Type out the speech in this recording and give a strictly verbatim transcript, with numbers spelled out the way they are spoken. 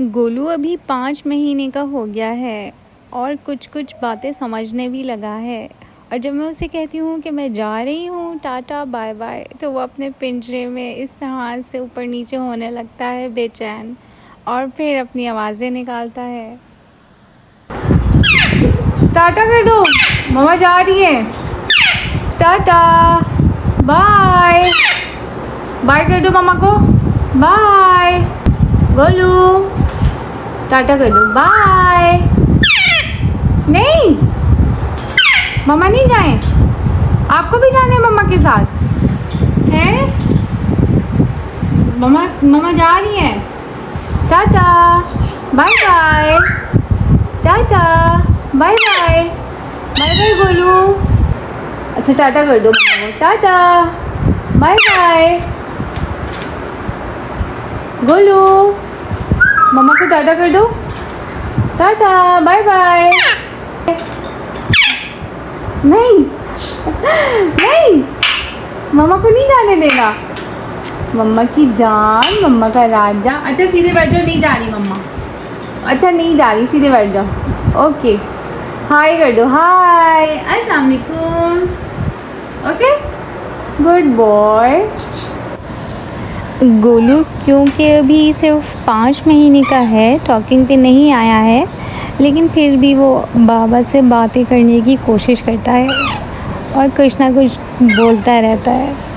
गोलू अभी पाँच महीने का हो गया है और कुछ कुछ बातें समझने भी लगा है। और जब मैं उसे कहती हूँ कि मैं जा रही हूँ, टाटा बाय बाय, तो वो अपने पिंजरे में इस तरह से ऊपर नीचे होने लगता है बेचैन, और फिर अपनी आवाज़ें निकालता है। टाटा कर दो, मम्मा जा रही है, टाटा बाय बाय कर दो मम्मा को, बाय गोलू, टाटा कर दो, बाय। नहीं मम्मा नहीं जाएं, आपको भी जाना है मम्मा के साथ हैं, मम्मा मम्मा जा रही हैं, tata bye bye, tata bye bye, bye bye Golu. अच्छा टाटा कर दो मम्मा को, टाटा बाय बाय गोलू, मम्मा को टाटा कर दो, टाटा बाय बाय। नहीं नहीं मम्मा को नहीं जाने देना, मम्मा की जान, मम्मा का राजा। अच्छा सीधे बैठ जाओ, नहीं जा रही मम्मा, अच्छा नहीं जा रही, सीधे बैठ जाओ, ओके। हाय कर दो, हाय, अस्सलाम वालेकुम, ओके गुड बॉय। गोलू क्योंकि अभी सिर्फ पाँच महीने का है, टॉकिंग पे नहीं आया है, लेकिन फिर भी वो बाबा से बातें करने की कोशिश करता है और कुछ ना कुछ बोलता रहता है।